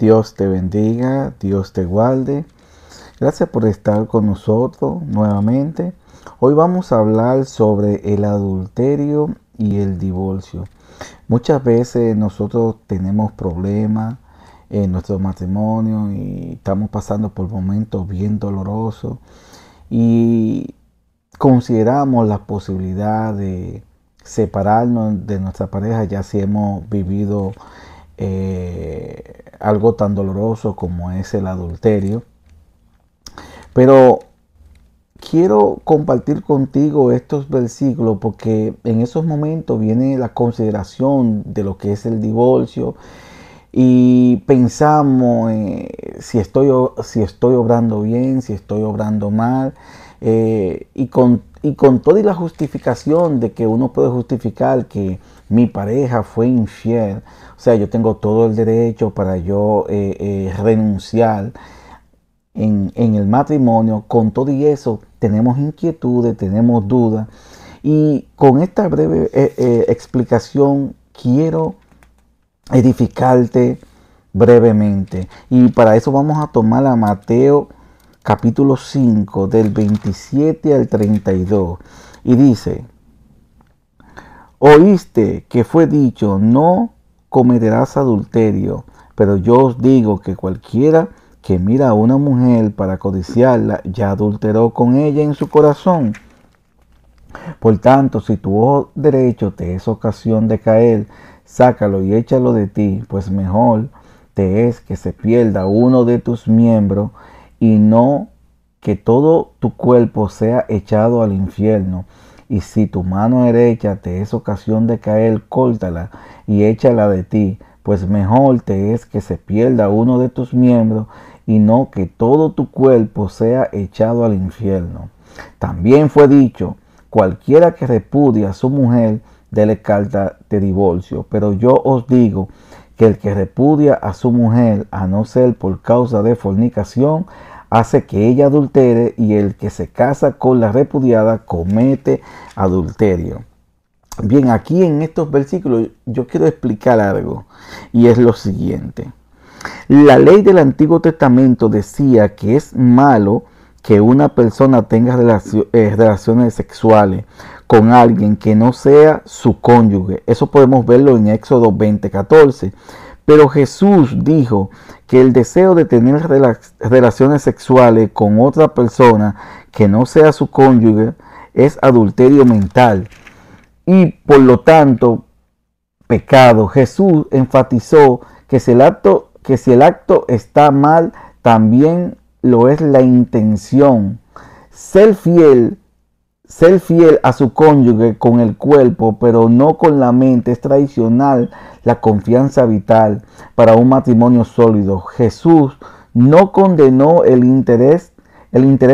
Dios te bendiga, Dios te guarde. Gracias por estar con nosotros nuevamente. Hoy vamos a hablar sobre el adulterio y el divorcio. Muchas veces nosotros tenemos problemas en nuestro matrimonio y estamos pasando por momentos bien dolorosos y consideramos la posibilidad de separarnos de nuestra pareja, ya si hemos vivido algo tan doloroso como es el adulterio. Pero quiero compartir contigo estos versículos porque en esos momentos viene la consideración de lo que es el divorcio y pensamos si estoy obrando bien, si estoy obrando mal, y con toda la justificación de que uno puede justificar que mi pareja fue infiel. O sea, yo tengo todo el derecho para yo renunciar en el matrimonio. Con todo y eso tenemos inquietudes, tenemos dudas, y con esta breve explicación quiero edificarte brevemente, y para eso vamos a tomar a Mateo capítulo 5 del 27 al 32 y dice: oíste que fue dicho, no cometerás adulterio, pero yo os digo que cualquiera que mira a una mujer para codiciarla, ya adulteró con ella en su corazón. Por tanto, si tu ojo derecho te es ocasión de caer, sácalo y échalo de ti, pues mejor te es que se pierda uno de tus miembros y no que todo tu cuerpo sea echado al infierno. Y si tu mano derecha te es ocasión de caer, córtala y échala de ti, pues mejor te es que se pierda uno de tus miembros y no que todo tu cuerpo sea echado al infierno. También fue dicho, cualquiera que repudie a su mujer, déle carta de divorcio. Pero yo os digo que el que repudia a su mujer, a no ser por causa de fornicación, hace que ella adultere, y el que se casa con la repudiada comete adulterio. Bien, aquí en estos versículos yo quiero explicar algo, y es lo siguiente. La ley del Antiguo Testamento decía que es malo que una persona tenga relaciones sexuales con alguien que no sea su cónyuge. Eso podemos verlo en Éxodo 20:14. Pero Jesús dijo que el deseo de tener relaciones sexuales con otra persona que no sea su cónyuge es adulterio mental y, por lo tanto, pecado. Jesús enfatizó que si el acto está mal, también lo es la intención. Ser fiel a su cónyuge con el cuerpo, pero no con la mente, es tradicional la confianza vital para un matrimonio sólido. Jesús no condenó el interés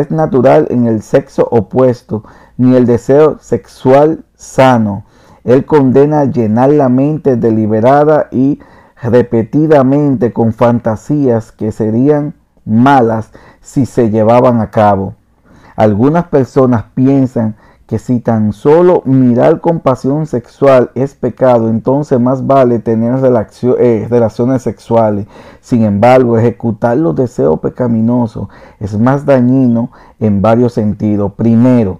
natural en el sexo opuesto, ni el deseo sexual sano. Él condena llenar la mente deliberada y repetidamente con fantasías que serían malas si se llevaban a cabo. Algunas personas piensan que si tan solo mirar con pasión sexual es pecado, entonces más vale tener relaciones sexuales. Sin embargo, ejecutar los deseos pecaminosos es más dañino en varios sentidos. Primero,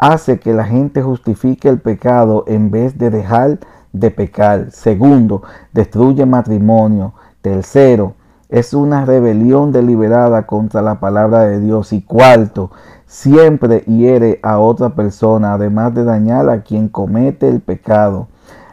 hace que la gente justifique el pecado en vez de dejar de pecar. Segundo, destruye matrimonio. Tercero, es una rebelión deliberada contra la palabra de Dios. Y cuarto, siempre hiere a otra persona, además de dañar a quien comete el pecado.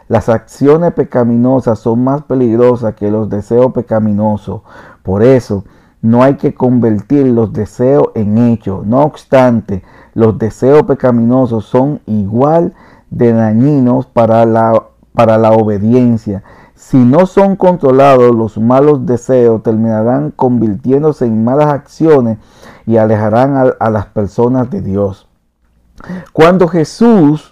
Las acciones pecaminosas son más peligrosas que los deseos pecaminosos. Por eso, no hay que convertir los deseos en hechos. No obstante, los deseos pecaminosos son igual de dañinos para la obediencia. Si no son controlados, los malos deseos terminarán convirtiéndose en malas acciones y alejarán a las personas de Dios. Cuando Jesús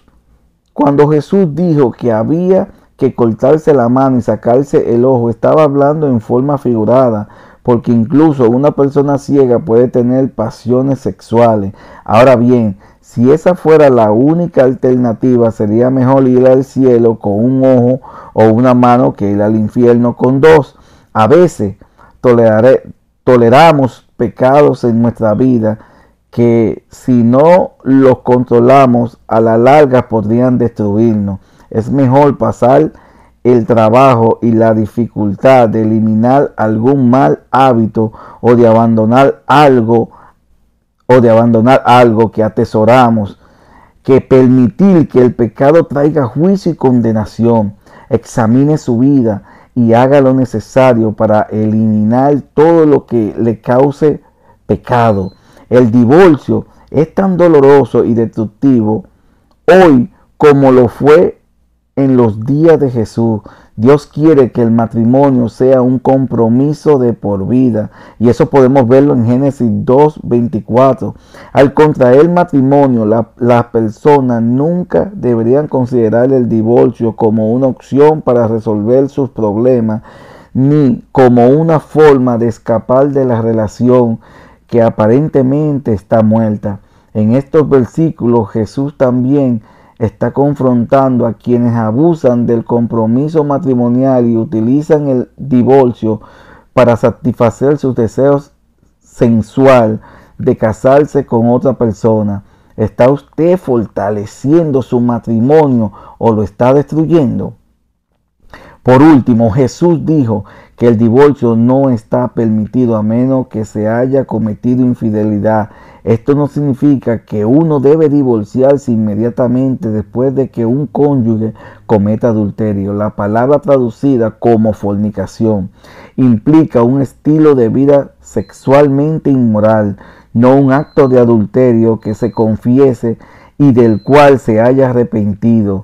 dijo que había que cortarse la mano y sacarse el ojo, estaba hablando en forma figurada, porque incluso una persona ciega puede tener pasiones sexuales. Ahora bien, si esa fuera la única alternativa, sería mejor ir al cielo con un ojo o una mano que ir al infierno con dos. A veces, toleramos pecados en nuestra vida que si no los controlamos a la larga podrían destruirnos. Es mejor pasar el trabajo y la dificultad de eliminar algún mal hábito o de abandonar algo que atesoramos, que permitir que el pecado traiga juicio y condenación. Examine su vida y haga lo necesario para eliminar todo lo que le cause pecado. El divorcio es tan doloroso y destructivo hoy como lo fue en los días de Jesús. Dios quiere que el matrimonio sea un compromiso de por vida. Y eso podemos verlo en Génesis 2:24. Al contraer matrimonio, las personas nunca deberían considerar el divorcio como una opción para resolver sus problemas, ni como una forma de escapar de la relación que aparentemente está muerta. En estos versículos, Jesús también está confrontando a quienes abusan del compromiso matrimonial y utilizan el divorcio para satisfacer sus deseos sensual de casarse con otra persona. ¿Está usted fortaleciendo su matrimonio o lo está destruyendo? Por último, Jesús dijo que el divorcio no está permitido a menos que se haya cometido infidelidad. Esto no significa que uno debe divorciarse inmediatamente después de que un cónyuge cometa adulterio. La palabra traducida como fornicación implica un estilo de vida sexualmente inmoral, no un acto de adulterio que se confiese y del cual se haya arrepentido.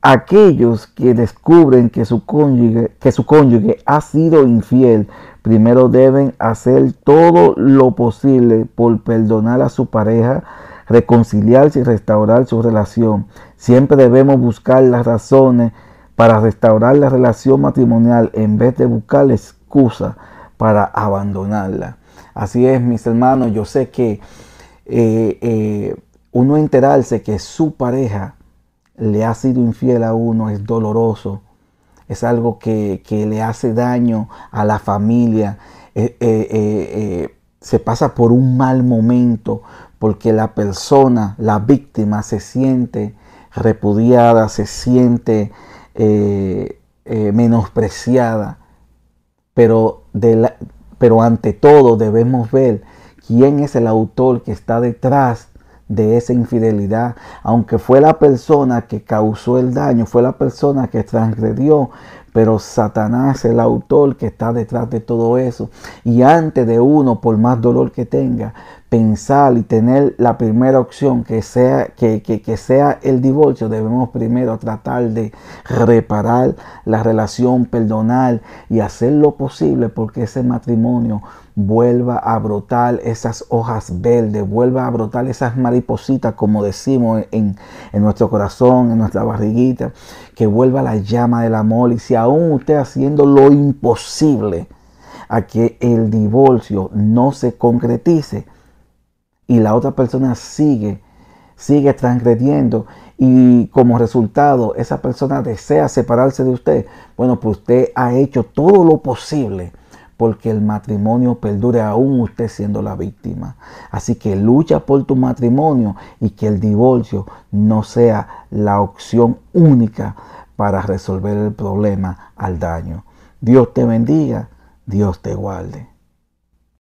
Aquellos que descubren que su cónyuge ha sido infiel, primero deben hacer todo lo posible por perdonar a su pareja, reconciliarse y restaurar su relación. Siempre debemos buscar las razones para restaurar la relación matrimonial en vez de buscar excusas para abandonarla. Así es, mis hermanos, yo sé que uno enterarse que su pareja le ha sido infiel a uno es doloroso, es algo que le hace daño a la familia, se pasa por un mal momento porque la persona, la víctima, se siente repudiada, se siente menospreciada, pero ante todo debemos ver quién es el autor que está detrás de esa infidelidad. Aunque fue la persona que causó el daño, fue la persona que transgredió, pero Satanás es el autor que está detrás de todo eso. Y antes de uno, por más dolor que tenga, pensar y tener la primera opción que sea el divorcio, debemos primero tratar de reparar la relación, perdonar y hacer lo posible porque ese matrimonio vuelva a brotar esas hojas verdes, vuelva a brotar esas maripositas, como decimos en nuestro corazón, en nuestra barriguita, que vuelva la llama del amor. Y si aún usted haciendo lo imposible a que el divorcio no se concretice y la otra persona sigue transgrediendo y como resultado esa persona desea separarse de usted, bueno, pues usted ha hecho todo lo posible porque el matrimonio perdure aún usted siendo la víctima. Así que lucha por tu matrimonio y que el divorcio no sea la opción única para resolver el problema al daño. Dios te bendiga, Dios te guarde.